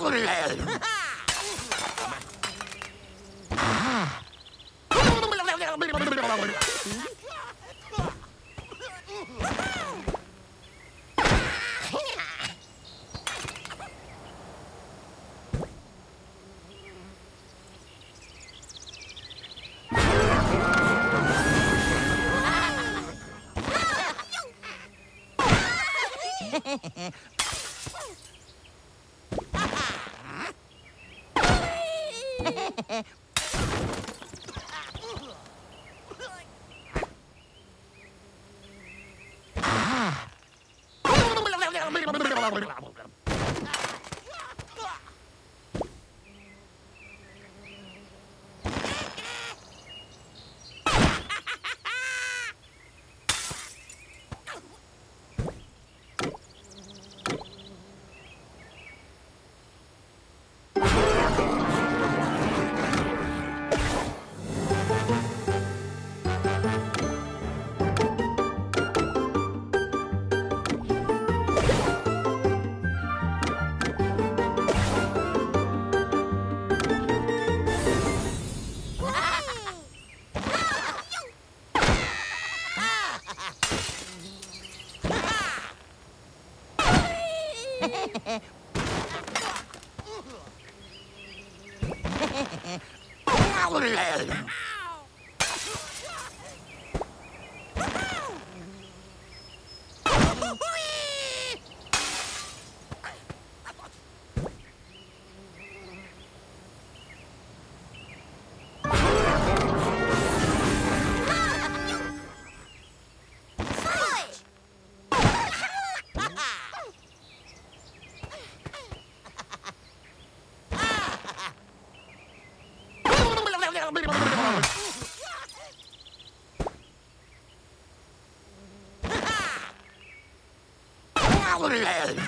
All right.